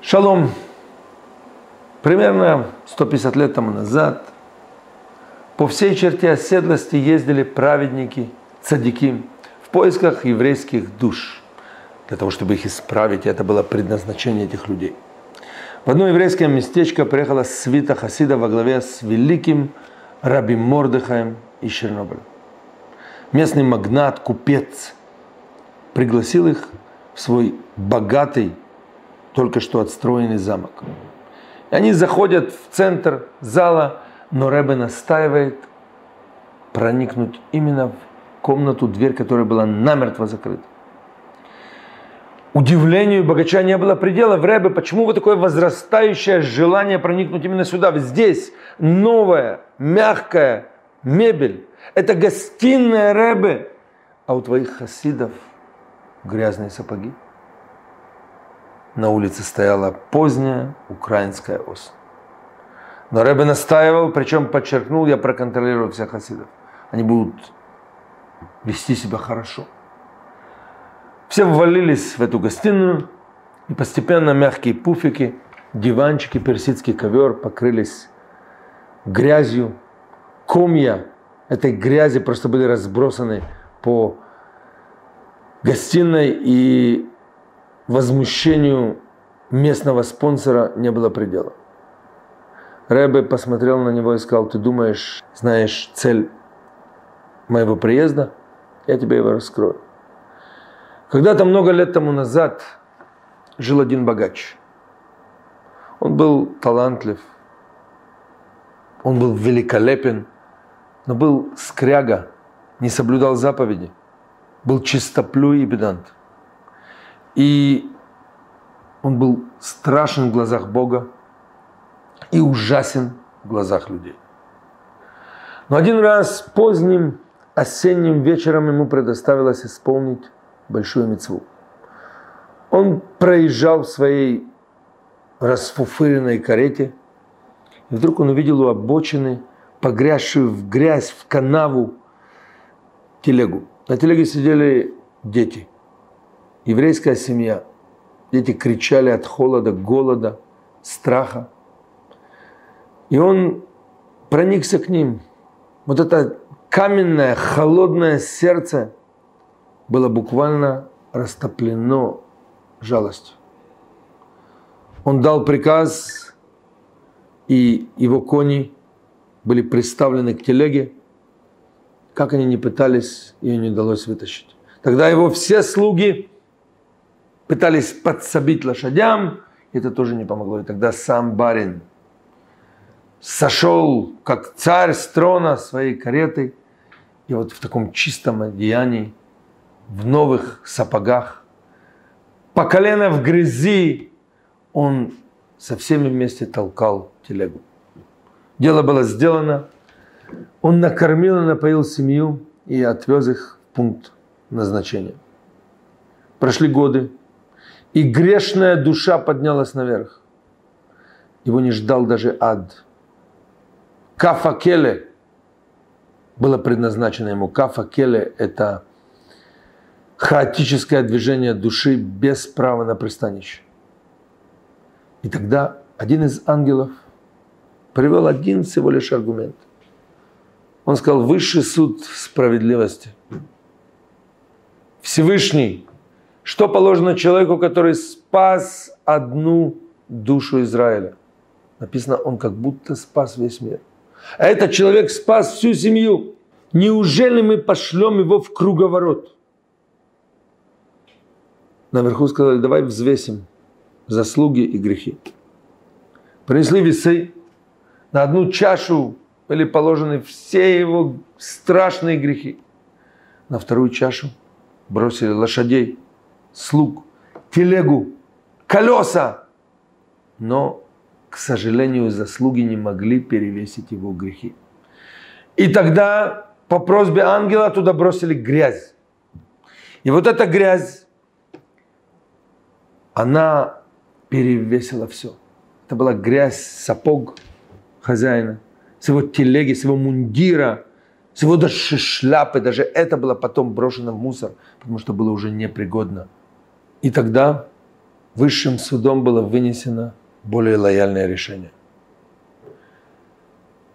Шалом! Примерно 150 лет тому назад по всей черте оседлости ездили праведники, цадики, в поисках еврейских душ. Для того, чтобы их исправить, это было предназначение этих людей. В одно еврейское местечко приехала свита хасида во главе с великим раби Мордехаем из Чернобыля. Местный магнат, купец, пригласил их в свой богатый, только что отстроенный замок. И они заходят в центр зала, но ребе настаивает проникнуть именно в комнату, дверь которая была намертво закрыта. Удивлению богача не было предела. Ребе, почему вот такое возрастающее желание проникнуть именно сюда? Ведь здесь новая, мягкая мебель. Это гостиная ребе. А у твоих хасидов грязные сапоги. На улице стояла поздняя украинская осень. Но ребе настаивал, причем подчеркнул, я проконтролирую всех хасидов. Они будут вести себя хорошо. Все ввалились в эту гостиную, и постепенно мягкие пуфики, диванчики, персидский ковер покрылись грязью. Комья этой грязи просто были разбросаны по гостиной, и возмущению местного спонсора не было предела. Ребе посмотрел на него и сказал: ты думаешь, знаешь цель моего приезда? Я тебе его раскрою. Когда-то много лет тому назад жил один богач. Он был талантлив, он был великолепен, но был скряга, не соблюдал заповеди, был чистоплюй и педант. И он был страшен в глазах Бога и ужасен в глазах людей. Но один раз поздним осенним вечером ему предоставилось исполнить большую мицву. Он проезжал в своей расфуфыренной карете, и вдруг он увидел у обочины погрязшую в грязь, в канаву телегу. На телеге сидели дети. Еврейская семья. Дети кричали от холода, голода, страха. И он проникся к ним. Вот это каменное, холодное сердце было буквально растоплено жалостью. Он дал приказ, и его кони были приставлены к телеге. Как они ни пытались, ее не удалось вытащить. Тогда его все слуги пытались подсобить лошадям, это тоже не помогло. И тогда сам барин сошел, как царь с трона, своей каретой, и вот в таком чистом одеянии, в новых сапогах, по колено в грязи, он со всеми вместе толкал телегу. Дело было сделано. Он накормил и напоил семью и отвез их в пункт назначения. Прошли годы. И грешная душа поднялась наверх. Его не ждал даже ад. Кафа-Келе было предназначено ему. Кафа-Келе – это хаотическое движение души без права на пристанище. И тогда один из ангелов привел один всего лишь аргумент. Он сказал: высший суд справедливости. Всевышний. Что положено человеку, который спас одну душу Израиля? Написано, он как будто спас весь мир. А этот человек спас всю семью. Неужели мы пошлем его в круговорот? Наверху сказали: давай взвесим заслуги и грехи. Принесли весы. На одну чашу были положены все его страшные грехи. На вторую чашу бросили лошадей, слуг, телегу, колеса. Но, к сожалению, заслуги не могли перевесить его грехи. И тогда по просьбе ангела туда бросили грязь. И вот эта грязь, она перевесила все. Это была грязь сапог хозяина, с его телеги, с его мундира, с его даже шляпы. Даже это было потом брошено в мусор, потому что было уже непригодно И тогда высшим судом было вынесено более лояльное решение.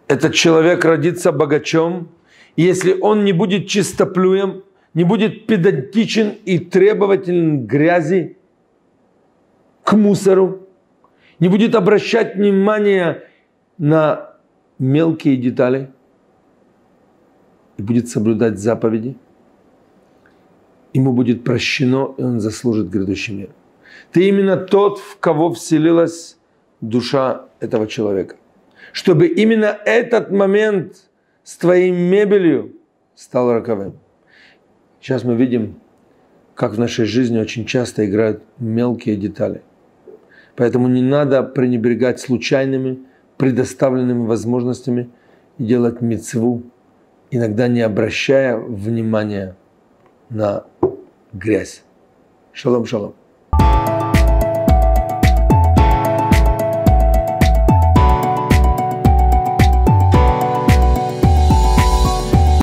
Этот человек родится богачом, и если он не будет чистоплюем, не будет педантичен и требователен к грязи, к мусору, не будет обращать внимания на мелкие детали и будет соблюдать заповеди, ему будет прощено, и он заслужит грядущий мир. Ты именно тот, в кого вселилась душа этого человека. Чтобы именно этот момент с твоей мебелью стал роковым. Сейчас мы видим, как в нашей жизни очень часто играют мелкие детали. Поэтому не надо пренебрегать случайными, предоставленными возможностями и делать мицву, иногда не обращая внимания на грязь. Шалом, шалом.